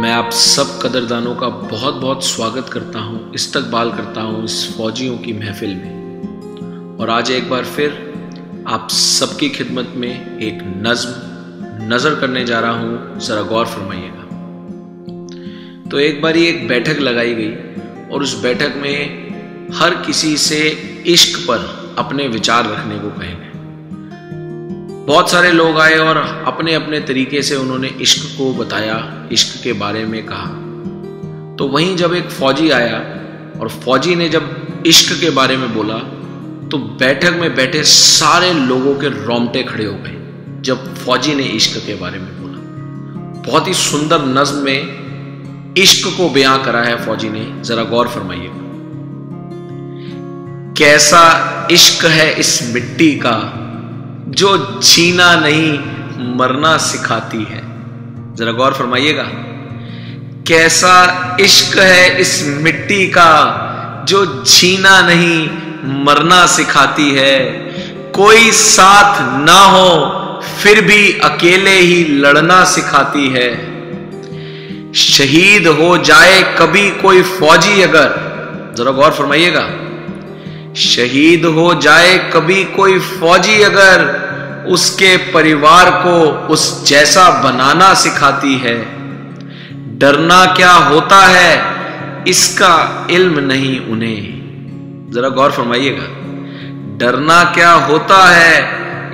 मैं आप सब कदरदानों का बहुत बहुत स्वागत करता हूँ, इस्तकबाल करता हूँ इस फौजियों की महफिल में। और आज एक बार फिर आप सबकी खिदमत में एक नज़्म नज़र करने जा रहा हूँ, ज़रा गौर फरमाइएगा। तो एक बार एक बैठक लगाई गई और उस बैठक में हर किसी से इश्क पर अपने विचार रखने को कहे गए। बहुत सारे लोग आए और अपने अपने तरीके से उन्होंने इश्क को बताया, इश्क के बारे में कहा। तो वहीं जब एक फौजी आया और फौजी ने जब इश्क के बारे में बोला तो बैठक में बैठे सारे लोगों के रोंगटे खड़े हो गए जब फौजी ने इश्क के बारे में बोला। बहुत ही सुंदर नज्म में इश्क को बयां करा है फौजी ने, जरा गौर फरमाइएगा। कैसा इश्क है इस मिट्टी का, जो जीना नहीं मरना सिखाती है। जरा गौर फरमाइएगा। कैसा इश्क है इस मिट्टी का, जो जीना नहीं मरना सिखाती है। कोई साथ ना हो फिर भी अकेले ही लड़ना सिखाती है। शहीद हो जाए कभी कोई फौजी अगर, जरा गौर फरमाइएगा। शहीद हो जाए कभी कोई फौजी अगर, उसके परिवार को उस जैसा बनाना सिखाती है। डरना क्या होता है इसका इल्म नहीं उन्हें। जरा गौर फरमाइएगा। डरना क्या होता है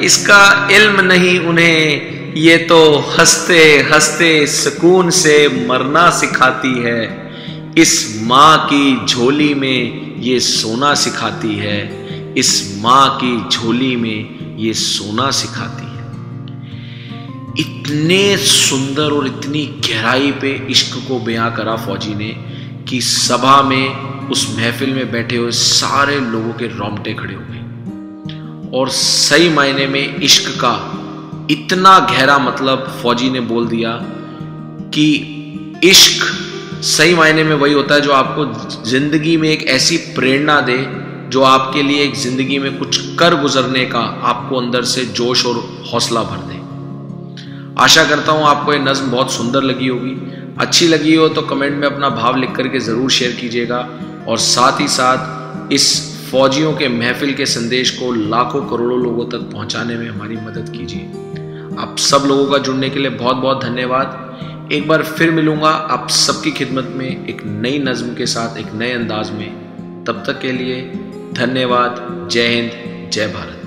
इसका इल्म नहीं उन्हें, ये तो हंसते हंसते सुकून से मरना सिखाती है। इस माँ की झोली में ये सोना सिखाती है। इस माँ की झोली में ये सोना सिखाती है। इतने सुंदर और इतनी गहराई पे इश्क को बयां करा फौजी ने कि सभा में, उस महफिल में बैठे हुए सारे लोगों के रोंगटे खड़े हो गए। और सही मायने में इश्क का इतना गहरा मतलब फौजी ने बोल दिया कि इश्क सही मायने में वही होता है जो आपको जिंदगी में एक ऐसी प्रेरणा दे जो आपके लिए एक जिंदगी में कुछ कर गुजरने का आपको अंदर से जोश और हौसला भर दे। आशा करता हूँ आपको ये नज़्म बहुत सुंदर लगी होगी। अच्छी लगी हो तो कमेंट में अपना भाव लिख करके ज़रूर शेयर कीजिएगा। और साथ ही साथ इस फौजियों के महफिल के संदेश को लाखों करोड़ों लोगों तक पहुँचाने में हमारी मदद कीजिए। आप सब लोगों का जुड़ने के लिए बहुत बहुत धन्यवाद। एक बार फिर मिलूंगा आप सबकी खिदमत में एक नई नज़्म के साथ, एक नए अंदाज में। तब तक के लिए धन्यवाद। जय हिंद, जय भारत।